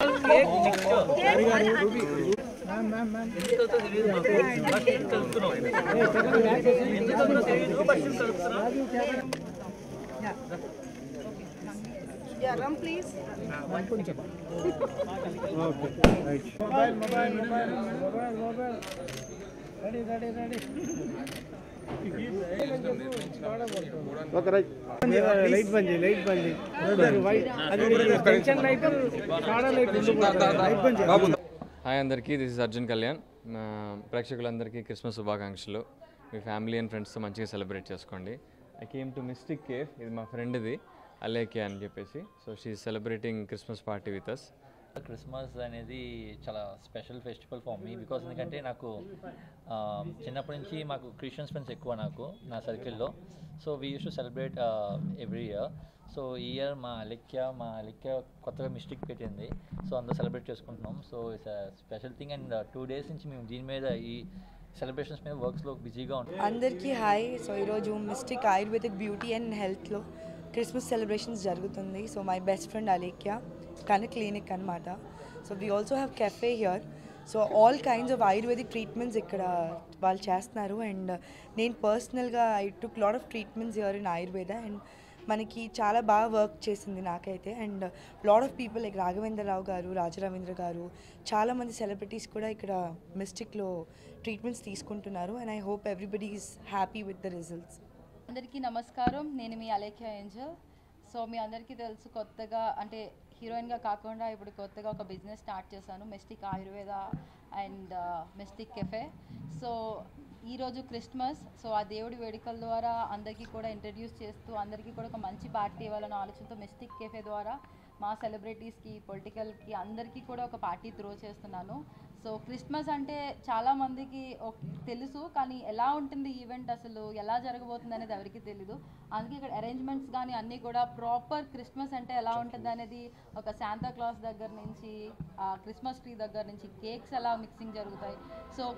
हाय अंदरिकी this is Arjun Kalyan प्रेक्षकुलंदरिकी Christmas शुभाकांक्षलु मी फैमिली एंड फ्रेंड्स तो मंचिगा सेलिब्रेट चेसुकोंडि I came to Mystic Cafe इदि मा फ्रेंड दी Alekhya అని చెప్పేసి so she is celebrating Christmas party with us. Christmas అనేది చాలా special festival for me because ఎందుకంటే నాకు చిన్నప్పటి నుంచి నాకు క్రిస్టియన్స్ ఫ్రెండ్స్ ఎక్కువ నాకు నా సర్కిల్లో so we use to celebrate every year so ఈ ఇయర్ మా అలెఖ్య కొత్తగా మిస్టిక్ పెట్టింది సో అందరూ సెలబ్రేట్ చేసుకుంటున్నాం so it's a special thing and 2 days నుంచి మేము దీని మీద ఈ సెలబ్రేషన్స్ మీద వర్క్స్ లో బిజీగా ఉంటాం అందరికీ హాయ్ సో ఈ రోజు mystic ayurvedic beauty and health లో క్రిస్మస్ సెలబ్రేషన్స్ జరుగుతుంది so my best friend Alekhya kind of clinic anamata so we also have cafe here so all kinds of ayurvedic treatments ikkada vaalu chestunaru and nen personal ga I took lot of treatments here in ayurveda and maniki chaala baa work chesindi nakaithe and lot of people like Raghavendra Rao garu Raghavendra garu chaala mandi celebrities kuda ikkada mystic lo treatments teeskuntunnaru and I hope everybody is happy with the results andariki namaskaram nenu mi Alekhya Angel so mi andariki telusu kottaga ante heroine గా కాకుండా ఇప్పుడు కొత్తగా ఒక business start చేశాను mystic Ayurveda and mystic cafe so ఈ రోజు Christmas so ఆ దేవుడి వేడుకల ద్వారా అందరికీ కూడా ఇంట్రడ్యూస్ చేస్తూ అందరికీ కూడా ఒక మంచి పార్టీ ఇవ్వాలన్న ఆలోచనతో మిస్టిక్ కెఫే ద్వారా మా సెలబ్రిటీస్కి పొలిటికల్కి అందరికీ కూడా ఒక పార్టీ త్రో చేస్తున్నాను సో క్రిస్మస్ అంటే చాలామందికి తెలుసు కానీ ఎలా ఉంటుంది ఈవెంట్ అసలు ఎలా జరగబోతుంది అనేది ఎవరికి తెలీదు అందుకే ఇక్కడ అరేంజ్మెంట్స్ కానీ అన్నీ కూడా ప్రాపర్ క్రిస్మస్ అంటే ఎలా ఉంటుంది అనేది ఒక శాంతా క్లాస్ దగ్గర నుంచి క్రిస్మస్ ట్రీ దగ్గర నుంచి కేక్స్ ఎలా మిక్సింగ్ జరుగుతాయి సో